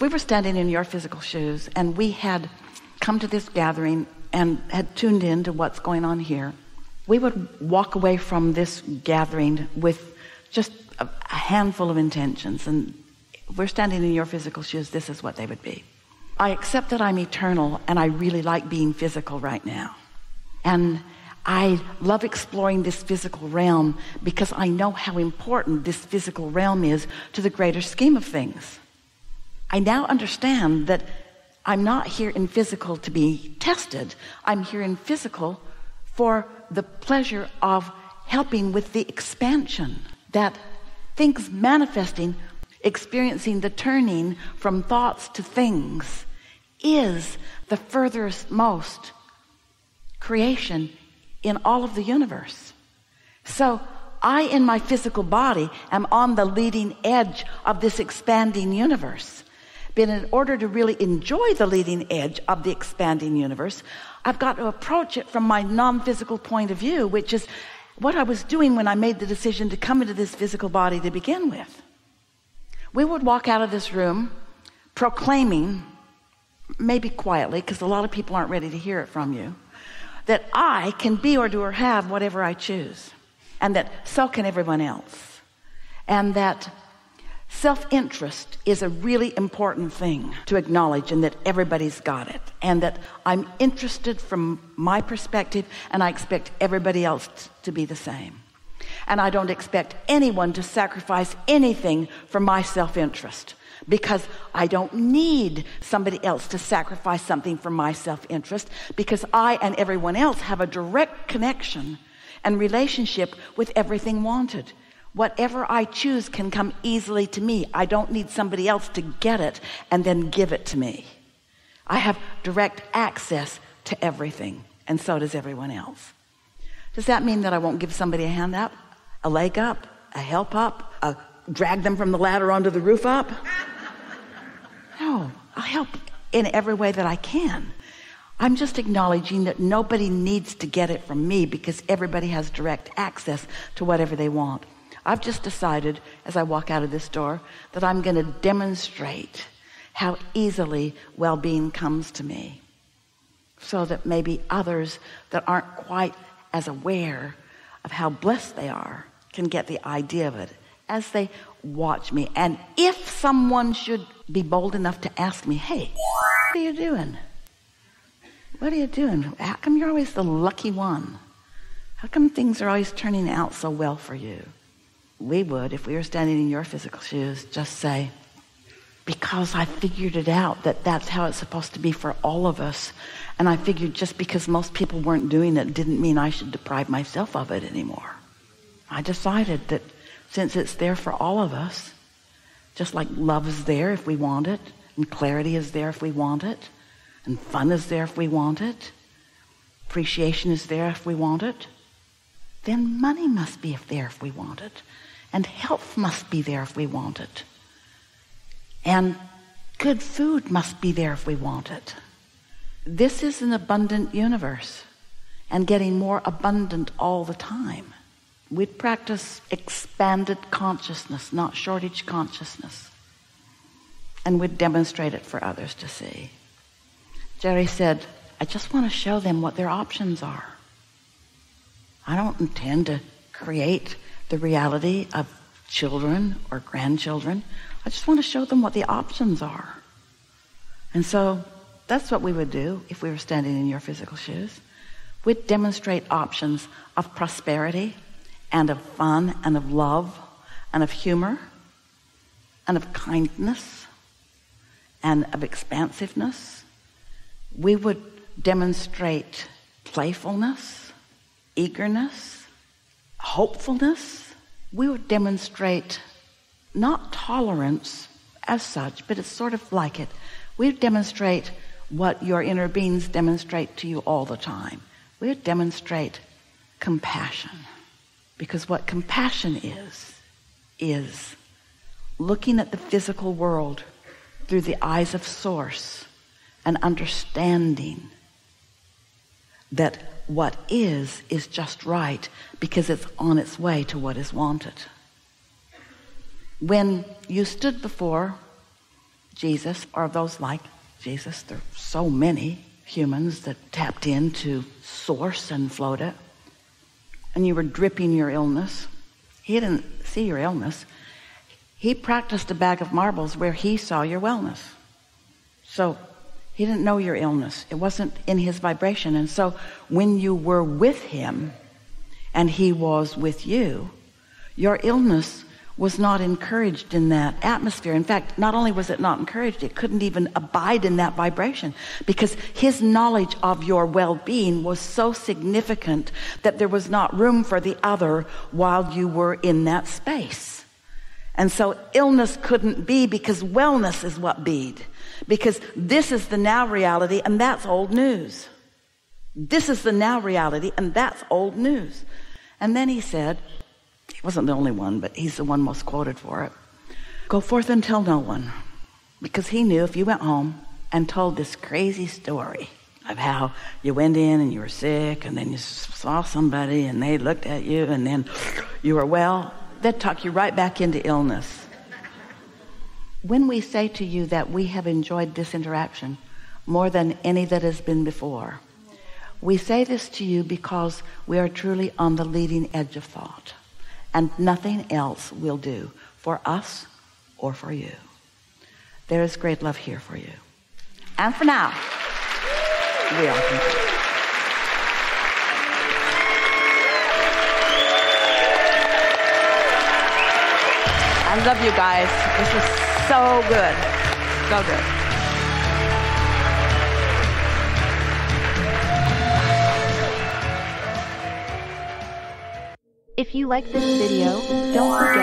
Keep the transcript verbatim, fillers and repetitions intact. if we were standing in your physical shoes and we had come to this gathering and had tuned in to what's going on here, we would walk away from this gathering with just a handful of intentions. And if we're standing in your physical shoes, this is what they would be. I accept that I'm eternal, and I really like being physical right now. And I love exploring this physical realm because I know how important this physical realm is to the greater scheme of things. I now understand that I'm not here in physical to be tested. I'm here in physical for the pleasure of helping with the expansion, that things manifesting, experiencing the turning from thoughts to things is the furthest most creation in all of the universe. So I, in my physical body, am on the leading edge of this expanding universe. But in order to really enjoy the leading edge of the expanding universe, I've got to approach it from my non-physical point of view, which is what I was doing when I made the decision to come into this physical body to begin with. We would walk out of this room proclaiming, maybe quietly, because a lot of people aren't ready to hear it from you, that I can be or do or have whatever I choose, and that so can everyone else, and that self-interest is a really important thing to acknowledge, and that everybody's got it, and that I'm interested from my perspective, and I expect everybody else to be the same. And I don't expect anyone to sacrifice anything for my self-interest, because I don't need somebody else to sacrifice something for my self-interest, because I and everyone else have a direct connection and relationship with everything wanted. Whatever I choose can come easily to me. I don't need somebody else to get it and then give it to me. I have direct access to everything, and so does everyone else. Does that mean that I won't give somebody a hand up, a leg up, a help up, a drag them from the ladder onto the roof up? No, I help in every way that I can. I'm just acknowledging that nobody needs to get it from me because everybody has direct access to whatever they want. I've just decided as I walk out of this door that I'm going to demonstrate how easily well-being comes to me, so that maybe others that aren't quite as aware of how blessed they are can get the idea of it as they watch me. And if someone should be bold enough to ask me, hey, what are you doing? What are you doing? How come you're always the lucky one? How come things are always turning out so well for you? We would, if we were standing in your physical shoes, just say, because I figured it out that that's how it's supposed to be for all of us. And I figured just because most people weren't doing it didn't mean I should deprive myself of it anymore. I decided that since it's there for all of us, just like love is there if we want it, and clarity is there if we want it, and fun is there if we want it, appreciation is there if we want it, then money must be there if we want it, and health must be there if we want it, and good food must be there if we want it. This is an abundant universe, and getting more abundant all the time. We'd practice expanded consciousness, not shortage consciousness, and we'd demonstrate it for others to see. Jerry said, I just want to show them what their options are. I don't intend to create the reality of children or grandchildren. I just want to show them what the options are. And so that's what we would do if we were standing in your physical shoes. We'd demonstrate options of prosperity and of fun and of love and of humor and of kindness and of expansiveness. We would demonstrate playfulness, eagerness, hopefulness. We would demonstrate not tolerance as such, but it's sort of like it. We would demonstrate what your inner beings demonstrate to you all the time. We would demonstrate compassion, because what compassion is, is looking at the physical world through the eyes of Source and understanding that what is is just right because it's on its way to what is wanted. When you stood before Jesus or those like Jesus. There are so many humans that tapped into source and flowed it. And you were dripping your illness. He didn't see your illness. He practiced a bag of marbles where he saw your wellness. So he didn't know your illness. It wasn't in his vibration. And so when you were with him and he was with you, your illness was not encouraged in that atmosphere. In fact, not only was it not encouraged, it couldn't even abide in that vibration, because his knowledge of your well-being was so significant that there was not room for the other while you were in that space. And so illness couldn't be, because wellness is what be'd, because this is the now reality and that's old news. This is the now reality and that's old news. And then he said, he wasn't the only one, but he's the one most quoted for it, "Go forth and tell no one," because he knew if you went home and told this crazy story of how you went in and you were sick and then you saw somebody and they looked at you and then you were well, they'd talk you right back into illness. When we say to you that we have enjoyed this interaction more than any that has been before, we say this to you because we are truly on the leading edge of thought. And nothing else will do for us or for you. There is great love here for you. And for now, we are complete. I love you guys. This is so good. So good. If you like this video, don't forget